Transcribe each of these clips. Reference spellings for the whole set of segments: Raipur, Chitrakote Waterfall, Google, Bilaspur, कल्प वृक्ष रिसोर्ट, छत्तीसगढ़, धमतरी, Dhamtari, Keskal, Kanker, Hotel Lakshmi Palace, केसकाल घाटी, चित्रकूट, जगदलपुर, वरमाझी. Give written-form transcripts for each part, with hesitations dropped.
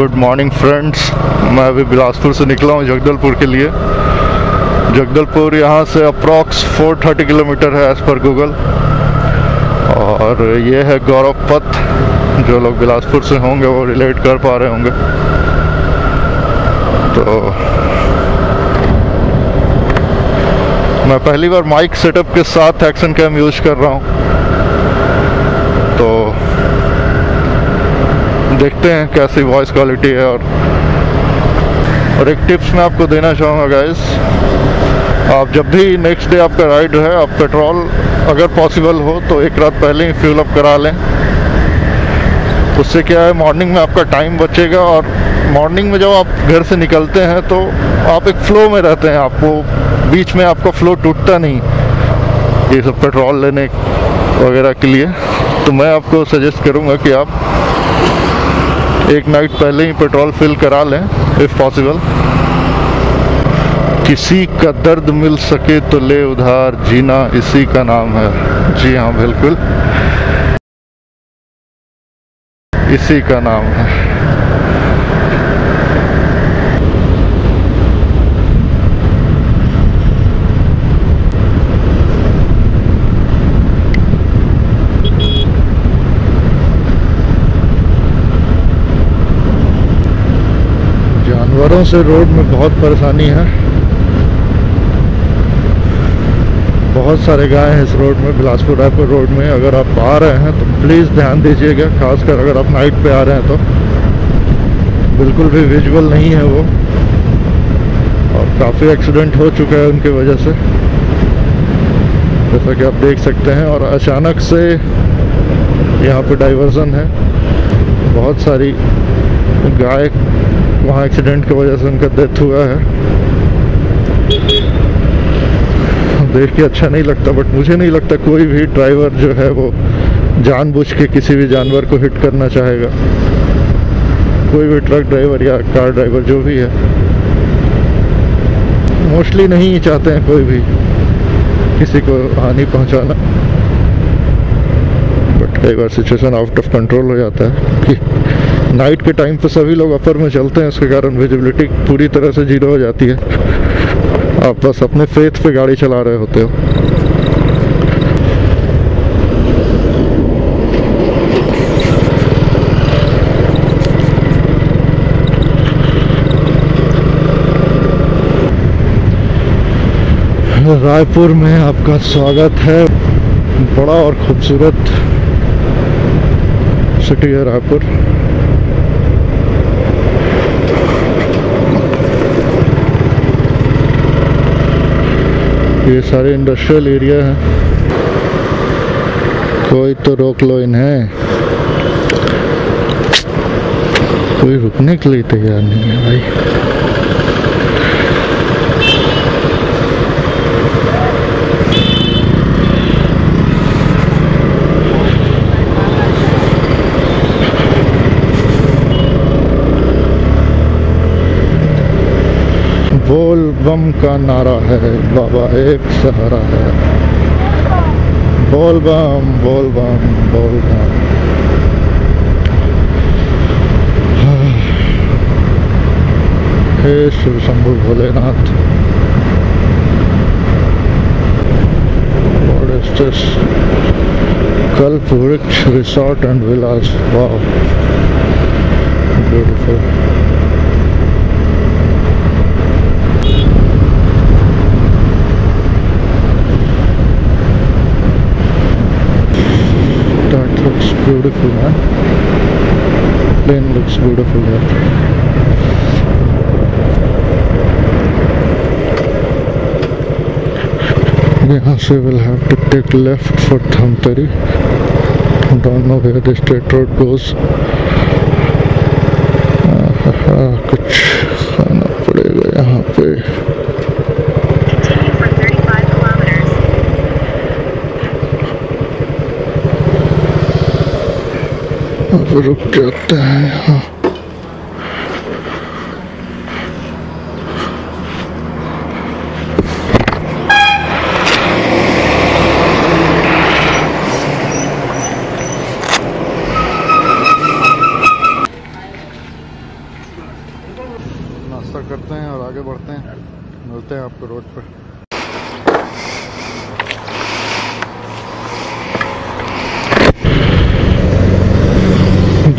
Good morning friends, मैं अभी बिलासपुर से निकला हूँ जगदलपुर के लिए। जगदलपुर यहाँ से अप्रॉक्स 430 किलोमीटर है एज पर गूगल। और ये है गौरव पथ, जो लोग बिलासपुर से होंगे वो रिलेट कर पा रहे होंगे। तो मैं पहली बार माइक सेटअप के साथ एक्शन कैम यूज़ कर रहा हूँ, तो देखते हैं कैसी वॉइस क्वालिटी है। और एक टिप्स मैं आपको देना चाहूँगा गाइस, आप जब भी नेक्स्ट डे आपका राइड है, आप पेट्रोल अगर पॉसिबल हो तो एक रात पहले ही फ्यूल अप करा लें। उससे क्या है, मॉर्निंग में आपका टाइम बचेगा। और मॉर्निंग में जब आप घर से निकलते हैं तो आप एक फ़्लो में रहते हैं, आपको बीच में आपका फ़्लो टूटता नहीं ये सब पेट्रोल लेने वगैरह के लिए। तो मैं आपको सजेस्ट करूँगा कि आप एक नाइट पहले ही पेट्रोल फिल करा लें इफ़ पॉसिबल। किसी का दर्द मिल सके तो ले उधार, जीना इसी का नाम है। जी हाँ, बिल्कुल इसी का नाम है। जानवरों से रोड में बहुत परेशानी है, बहुत सारे गाय हैं इस रोड में, बिलासपुर रायपुर रोड में। अगर आप आ रहे हैं तो प्लीज़ ध्यान दीजिएगा, खासकर अगर आप नाइट पे आ रहे हैं तो बिल्कुल भी विजुअल नहीं है वो, और काफ़ी एक्सीडेंट हो चुका है उनकी वजह से, जैसा कि आप देख सकते हैं। और अचानक से यहाँ पे डाइवर्जन है, बहुत सारी गाय वहाँ एक्सीडेंट की वजह से उनका डेथ हुआ है। देख के अच्छा नहीं लगता, बट मुझे नहीं लगता कोई भी ड्राइवर जो है वो जानबूझ के किसी भी जानवर को हिट करना चाहेगा। कोई भी ट्रक ड्राइवर या कार ड्राइवर जो भी है, मोस्टली नहीं चाहते हैं कोई भी किसी को हानि पहुँचाना, बट कई बार सिचुएशन आउट ऑफ कंट्रोल हो जाता है कि नाइट के टाइम पर सभी लोग अपर में चलते हैं, उसके कारण विजिबिलिटी पूरी तरह से जीरो हो जाती है। आप बस अपने फेथ पे गाड़ी चला रहे होते हो। रायपुर में आपका स्वागत है। बड़ा और खूबसूरत सिटी है रायपुर। ये सारे इंडस्ट्रियल एरिया है, कोई तो रोक लो इन्हें, कोई रुकने के लिए तैयार नहीं है भाई। बोल बम का नारा है, बाबा एक सहारा है, बोल बम बोल बम बोल बम। हे Shiv Shambhu Bholenath, what is this? कल्प वृक्ष रिसोर्ट and villas, wow beautiful. Beautiful man, plane looks beautiful there. यहाँ से we'll have to take left for Dhamtari. Don't know where the state road goes. कुछ खाना पड़ेगा यहाँ पे। अब रुक जाते हैं यहाँ।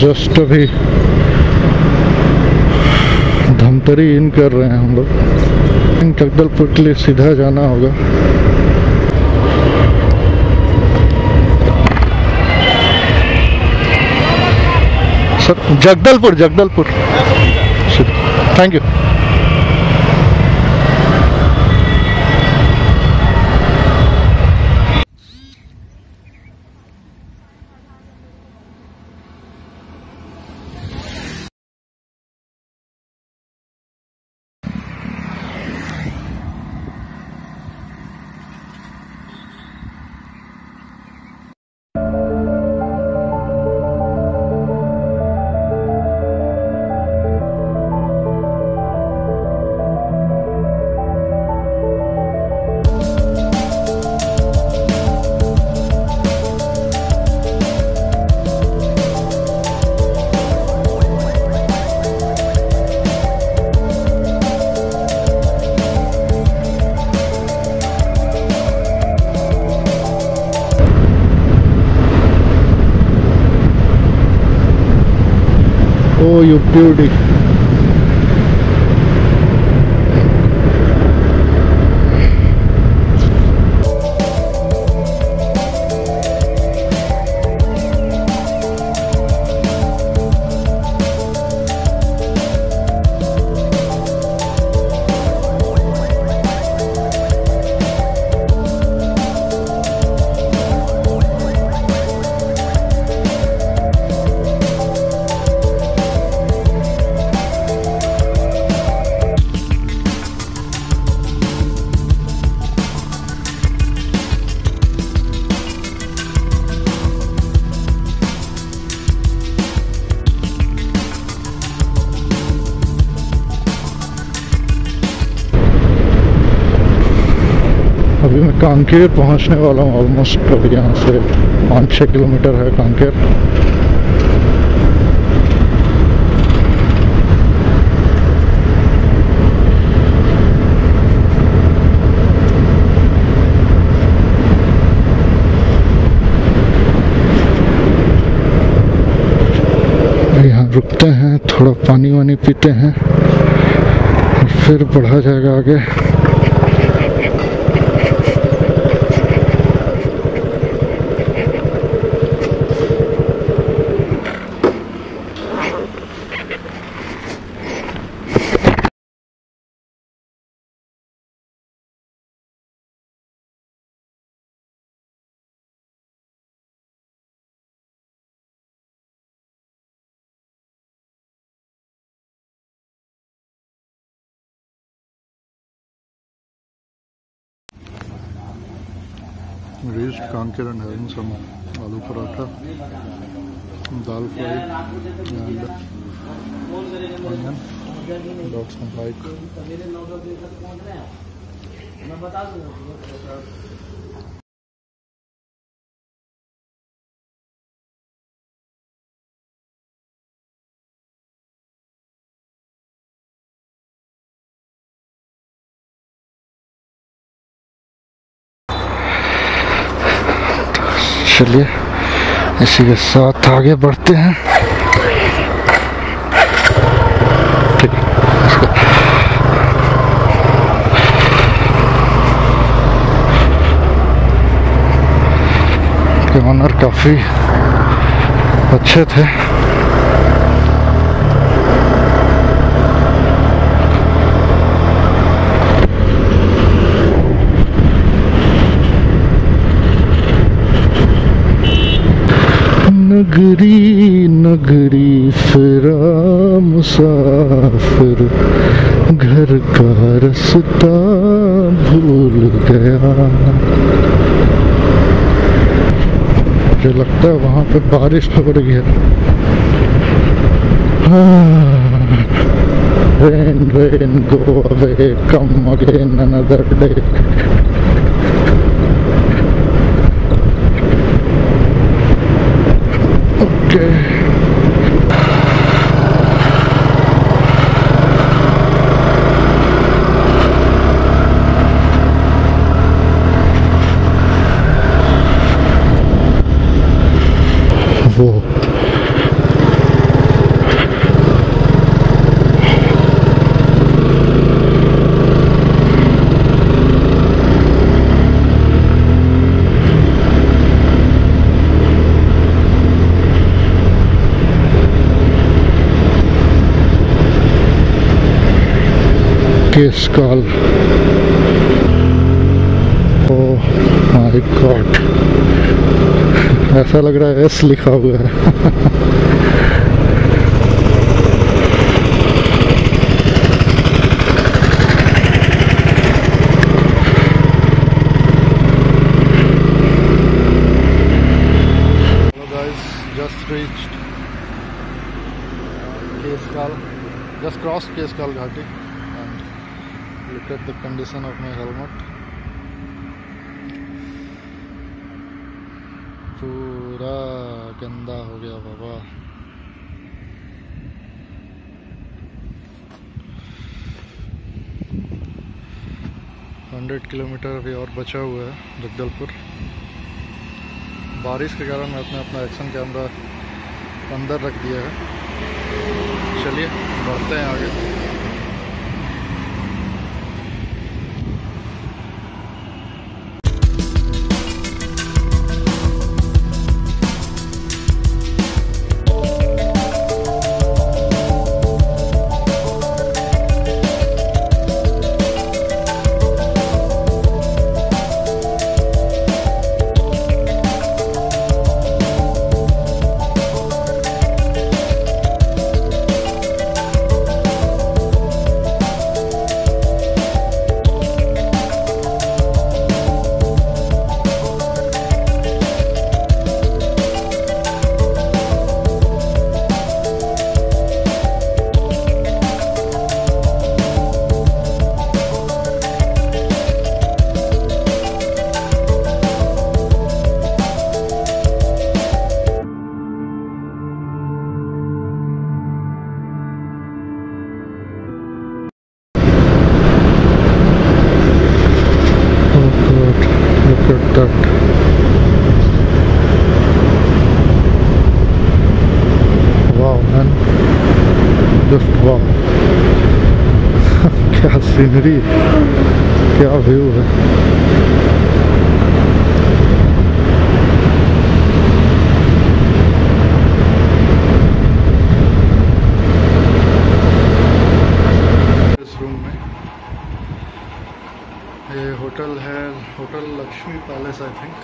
जस्ट अभी धमतरी इन कर रहे हैं हम लोग। जगदलपुर के लिए सीधा जाना होगा। Sir जगदलपुर, जगदलपुर thank you. Oh, you beauty! अभी मैं कांकेर पहुंचने वाला हूँ ऑलमोस्ट। अभी यहाँ से 5-6 किलोमीटर है कांकेर। यहाँ रुकते हैं, थोड़ा पानी वानी पीते हैं और फिर बढ़ा जाएगा आगे। Reached Kanker and having some aloo paratha, dal fry and onion, dogs on bike. चलिए इसी के साथ आगे बढ़ते हैं। ठीक है, इसके ऑनर काफ़ी अच्छे थे। नगरी नगरी फिरा मुसाफिर, घर का रास्ता भूल गया। मुझे लगता है वहाँ पे बारिश पड़ गई है। Rain rain go away come again another day. case call. Oh my God, ऐसा लग रहा है S लिखा हुआ है. Just crossed Kescal Ghati and look at the condition of my helmet. पूरा गंदा हो गया बाबा. हंड्रेड किलोमीटर अभी और बचा हुआ है जगदलपुर. बारिश के कारण मैंने अपना एक्शन कैमरा अंदर रख दिया है. चलिए बढ़ते हैं आगे. क्या सीनरी, क्या व्यू है. इस रूम में ये होटल है, hotel Lakshmi palace I think.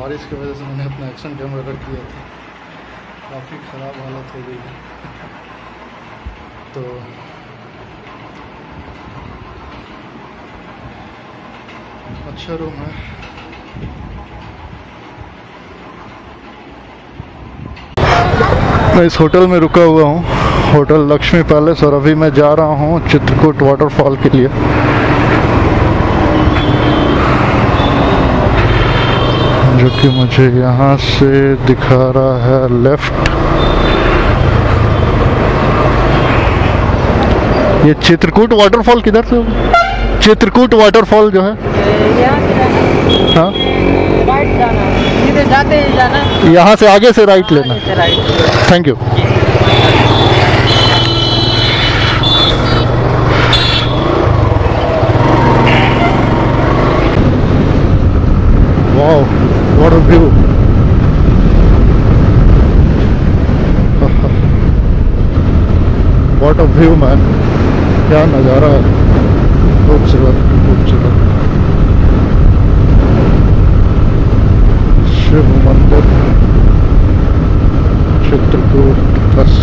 बारिश की वजह से मैंने अपना एक्शन कैमरा रख दिया था. काफ़ी ख़राब हालत हो गई है. तो अच्छा रूम है. मैं इस होटल में रुका हुआ हूँ, होटल लक्ष्मी पैलेस, और अभी मैं जा रहा हूँ चित्रकूट वाटरफॉल के लिए. जो कि मुझे यहाँ से दिखा रहा है लेफ्ट. ये चित्रकूट वाटरफॉल किधर से होगा? चित्रकूट वाटरफॉल जो है हाँ, यहाँ से आगे से राइट लेना. Thank you. Wow, what a view. What a view man. क्या नज़ारा है, खूबसूरत खूबसूरत. शिव मंदिर चित्रकूट बस.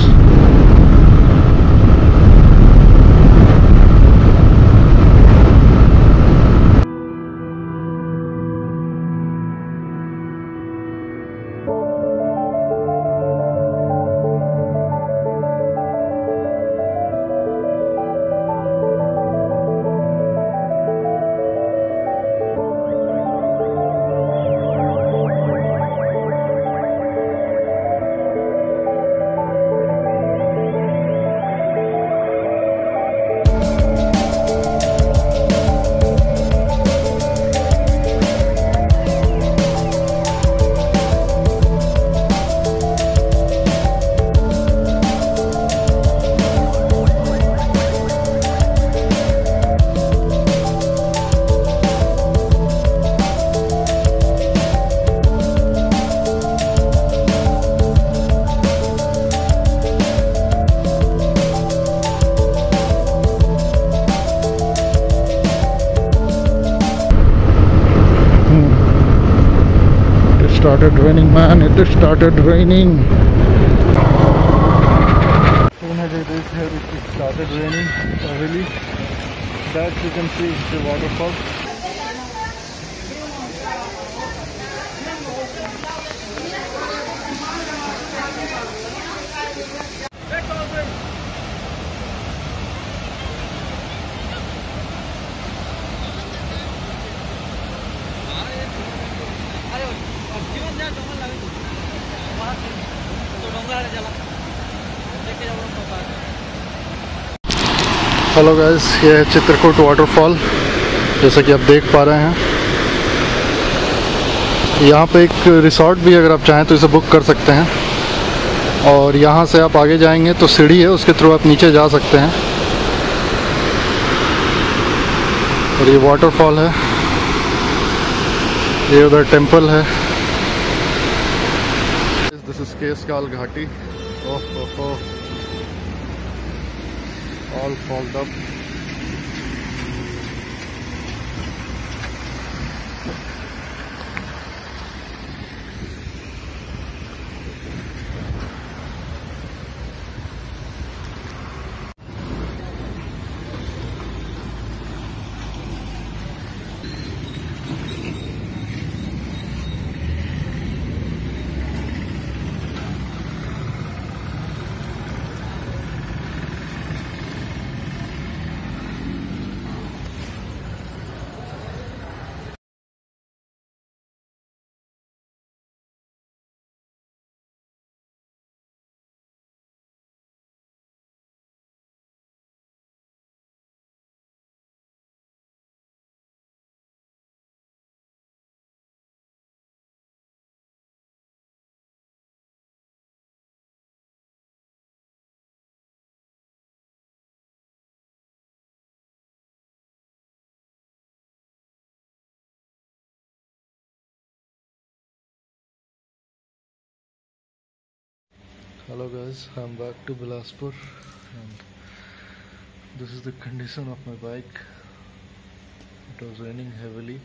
started raining, man. It started raining. As soon as it is here, it started raining heavily. That you can see is the waterfall. Hello guys, ये है चित्रकूट waterfall. जैसा कि आप देख पा रहे हैं, यहाँ पे एक रिसोर्ट भी अगर आप चाहें तो इसे बुक कर सकते हैं। और यहाँ से आप आगे जाएंगे तो सीढ़ी है, उसके थ्रू आप नीचे जा सकते हैं। और ये वाटरफॉल है, ये उधर टेम्पल है। दिस इज केसकाल घाटी। All fogged up. Hello guys, I'm back to Bilaspur and this is the condition of my bike. It was raining heavily.